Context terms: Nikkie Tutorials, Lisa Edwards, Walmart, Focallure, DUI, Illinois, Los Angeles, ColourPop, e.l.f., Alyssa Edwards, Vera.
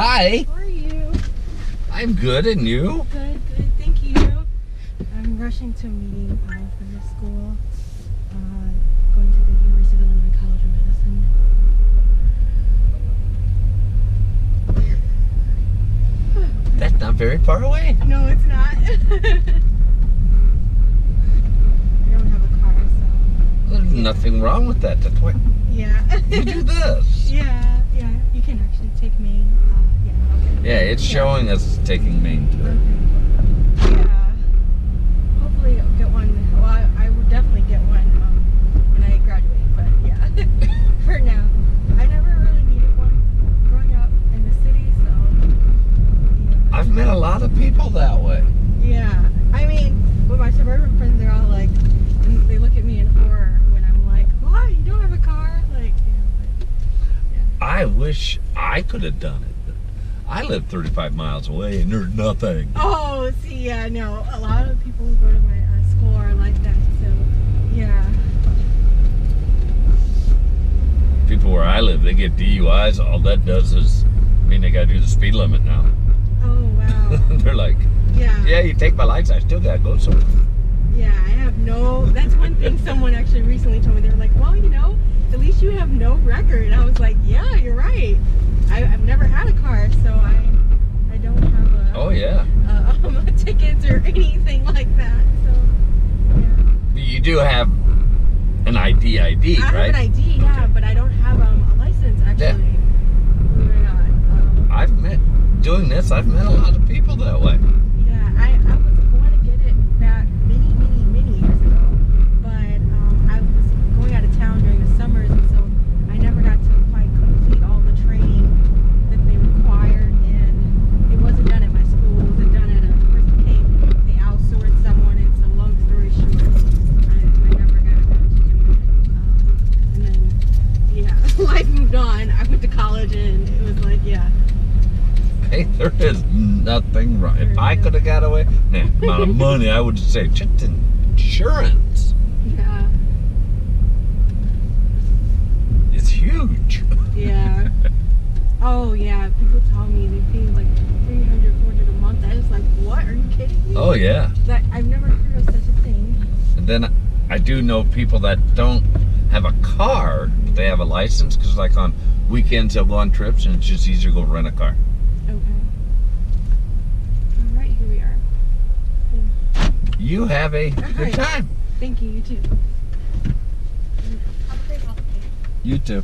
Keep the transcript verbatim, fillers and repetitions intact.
Hi. How are you? I'm good, and you? Good, good, thank you. I'm rushing to a meeting uh, for your school. Uh, going to the University of Illinois College of Medicine. That's not very far away. No, it's not. I don't have a car, so... There's nothing wrong with that. That's why... Yeah. You do this. Yeah, yeah. You can actually take Maine. Uh, yeah, okay. Yeah, it's yeah. showing us taking Maine too. Okay. Yeah. Hopefully I'll get one. Well, I, I will definitely get one um, when I graduate, but yeah. For now. I never really needed one growing up in the city, so... Yeah. I've met a lot of people that way. Yeah. I mean, with my suburban friends, they're all like... They look at me in horror. I wish I could have done it, but I live thirty-five miles away and there's nothing. Oh, see, yeah, no. A lot of people who go to my uh, school are like that, so, yeah. People where I live, they get D U Is. All that does is, I mean, they got to do the speed limit now. Oh, wow. They're like, yeah, yeah, you take my lights, I still got to go somewhere. Yeah, I have no, that's one thing someone actually recently told me. They were like, well, you know, at least you have no record. And I was like, yeah, you're right. I, I've never had a car, so I I don't have a, oh, yeah. uh, um, a tickets or anything like that. So, yeah. You do have an I D I D, I right? I have an I D, yeah, okay. But I don't have um, a license, actually. Yeah. Believe it or not. Um, I've met, doing this, I've met a lot of people that way. Yeah, I, I was going to get it back many, many, many years ago, but um, I was going out of town during the summers, and so I never got to quite complete all the training that they required, and it wasn't done at my school. It wasn't done at a first camp. They outsourced someone, and so long story short, I, I never got to do it. Um, and then, yeah, life moved on. I went to college, and it was like, yeah. Hey, there is nothing wrong. If I could have got away, nah, amount of money, I would say just insurance. Yeah. It's huge. Yeah. Oh, yeah. People tell me they pay like three hundred, four hundred a month. I was like, what? Are you kidding me? Oh, yeah. That, I've never heard of such a thing. And then I do know people that don't have a car, but they have a license, because like on weekends they'll go on trips and it's just easier to go rent a car. You have a good right. time. Thank you, you too. Have a great holiday. You too.